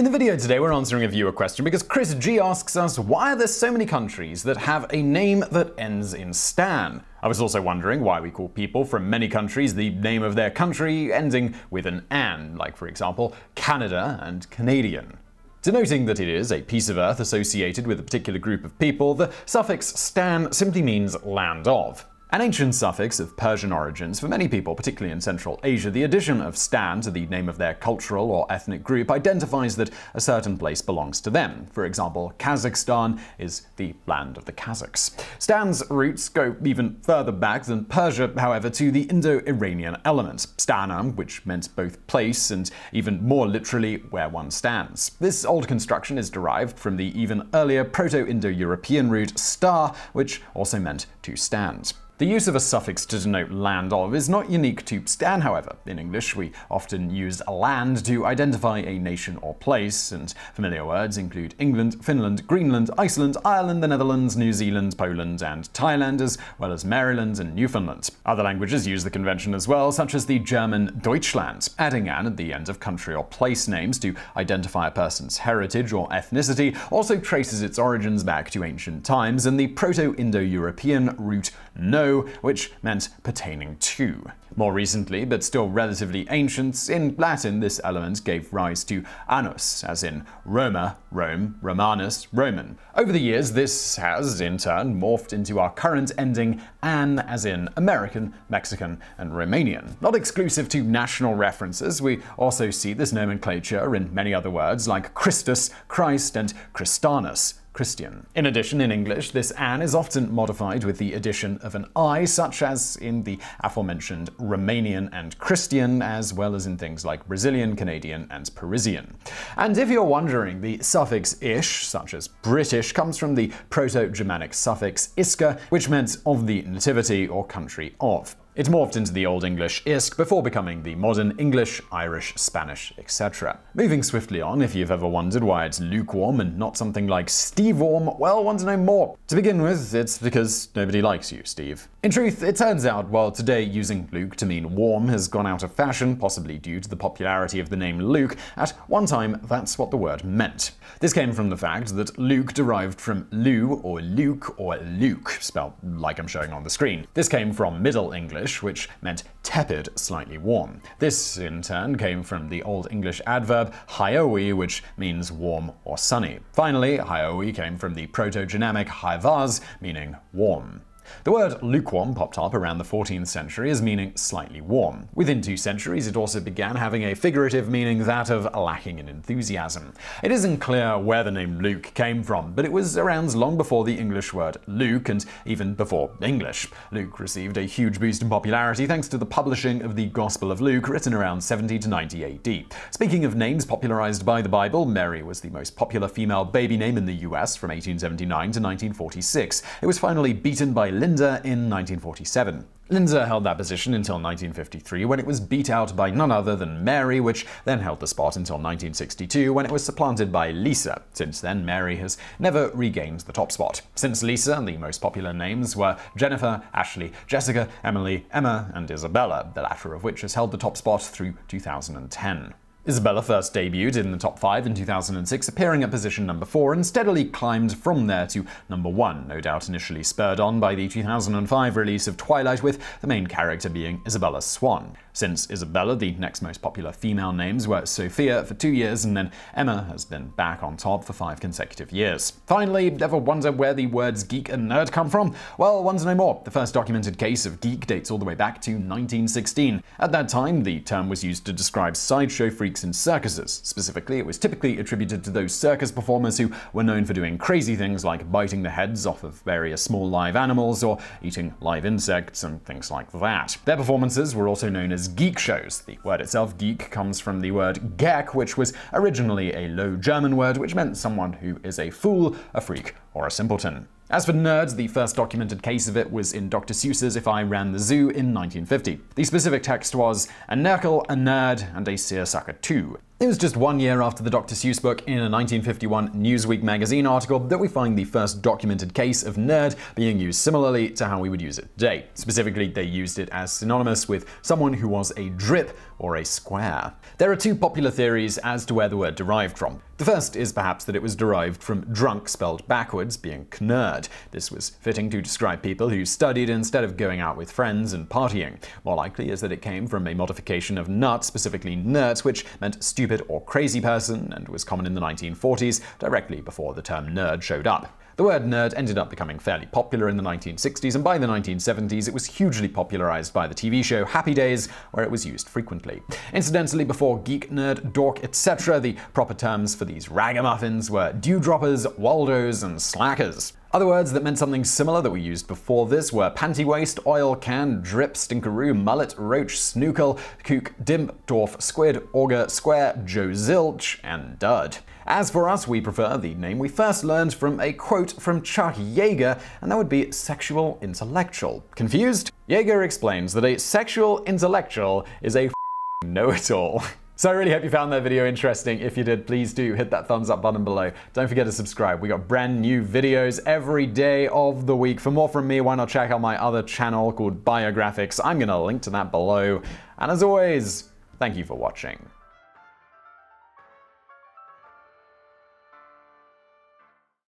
In the video today, we're answering a viewer question because Chris G asks us, why are there so many countries that have a name that ends in stan? I was also wondering why we call people from many countries the name of their country ending with an an, like for example, Canada and Canadian. Denoting that it is a piece of earth associated with a particular group of people, the suffix stan simply means land of. An ancient suffix of Persian origins, for many people, particularly in Central Asia, the addition of stan to the name of their cultural or ethnic group identifies that a certain place belongs to them. For example, Kazakhstan is the land of the Kazakhs. Stan's roots go even further back than Persia, however, to the Indo-Iranian element, stana, which meant both place and even more literally where one stands. This old construction is derived from the even earlier Proto-Indo-European root star, which also meant to stand. The use of a suffix to denote land of is not unique to stan, however. In English, we often use land to identify a nation or place, and familiar words include England, Finland, Greenland, Iceland, Ireland, the Netherlands, New Zealand, Poland, and Thailand, as well as Maryland and Newfoundland. Other languages use the convention as well, such as the German Deutschland, adding an at the end of country or place names to identify a person's heritage or ethnicity, also traces its origins back to ancient times and the Proto-Indo-European root no, which meant pertaining to. More recently, but still relatively ancient, in Latin this element gave rise to anus, as in Roma, Rome, Romanus, Roman. Over the years, this has, in turn, morphed into our current ending an, as in American, Mexican, and Romanian. Not exclusive to national references, we also see this nomenclature in many other words like Christus, Christ, and Christanus, Christian. In addition, in English, this an is often modified with the addition of an I, such as in the aforementioned Romanian and Christian, as well as in things like Brazilian, Canadian, and Parisian. And if you're wondering, the suffix ish, such as British, comes from the Proto-Germanic suffix isca, which meant of the nativity or country of. It morphed into the Old English isk before becoming the modern English, Irish, Spanish, etc. Moving swiftly on, if you've ever wondered why it's lukewarm and not something like Stevewarm, well, want to know more. To begin with, it's because nobody likes you, Steve. In truth, it turns out, while today using Luke to mean warm has gone out of fashion, possibly due to the popularity of the name Luke, at one time that's what the word meant. This came from the fact that Luke derived from Lu or Luke, spelled like I'm showing on the screen. This came from Middle English, which meant tepid, slightly warm. This, in turn, came from the Old English adverb hyoe, which means warm or sunny. Finally, hyoe came from the Proto-Germanic hyvaz, meaning warm. The word lukewarm popped up around the 14th century as meaning slightly warm. Within 2 centuries, it also began having a figurative meaning, that of lacking in enthusiasm. It isn't clear where the name Luke came from, but it was around long before the English word Luke and even before English. Luke received a huge boost in popularity thanks to the publishing of the Gospel of Luke, written around 70 to 90 AD. Speaking of names popularized by the Bible, Mary was the most popular female baby name in the US from 1879 to 1946. It was finally beaten by Linda in 1947. Linda held that position until 1953, when it was beat out by none other than Mary, which then held the spot until 1962, when it was supplanted by Lisa. Since then, Mary has never regained the top spot. Since Lisa, the most popular names were Jennifer, Ashley, Jessica, Emily, Emma, and Isabella, the latter of which has held the top spot through 2010. Isabella first debuted in the top 5 in 2006, appearing at position number 4, and steadily climbed from there to number 1, no doubt initially spurred on by the 2005 release of Twilight, with the main character being Isabella Swan. Since Isabella, the next most popular female names were Sophia for 2 years, and then Emma has been back on top for 5 consecutive years. Finally, ever wonder where the words geek and nerd come from? Well, want to know more? The first documented case of geek dates all the way back to 1916. At that time, the term was used to describe sideshow freaks and circuses. Specifically, it was typically attributed to those circus performers who were known for doing crazy things like biting the heads off of various small live animals or eating live insects and things like that. Their performances were also known as geek shows. The word itself, geek, comes from the word "geck," which was originally a Low German word which meant someone who is a fool, a freak, or a simpleton. As for nerds, the first documented case of it was in Dr. Seuss's If I Ran the Zoo in 1950. The specific text was "a nerdle, a nerd, and a seersucker too." It was just 1 year after the Dr. Seuss book, in a 1951 Newsweek magazine article, that we find the first documented case of nerd being used similarly to how we would use it today. Specifically, they used it as synonymous with someone who was a drip or a square. There are 2 popular theories as to where the word derived from. The first is perhaps that it was derived from drunk spelled backwards, being knurd. This was fitting to describe people who studied instead of going out with friends and partying. More likely is that it came from a modification of nut, specifically nert, which meant stupid or crazy person and was common in the 1940s, directly before the term nerd showed up. The word nerd ended up becoming fairly popular in the 1960s, and by the 1970s it was hugely popularized by the TV show Happy Days, where it was used frequently. Incidentally, before geek, nerd, dork, etc., the proper terms for these ragamuffins were dewdroppers, waldos, and slackers. Other words that meant something similar that were used before this were pantywaist, oil can, drip, stinkeroo, mullet, roach, snookle, kook, dimp, dwarf, squid, auger, square, Joe Zilch, and dud. As for us, we prefer the name we first learned from a quote from Chuck Yeager, and that would be sexual intellectual. Confused? Yeager explains that a sexual intellectual is a know-it-all. So I really hope you found that video interesting. If you did, please do hit that thumbs up button below. Don't forget to subscribe. We got brand new videos every day of the week. For more from me, why not check out my other channel called Biographics? I'm gonna link to that below. And as always, thank you for watching.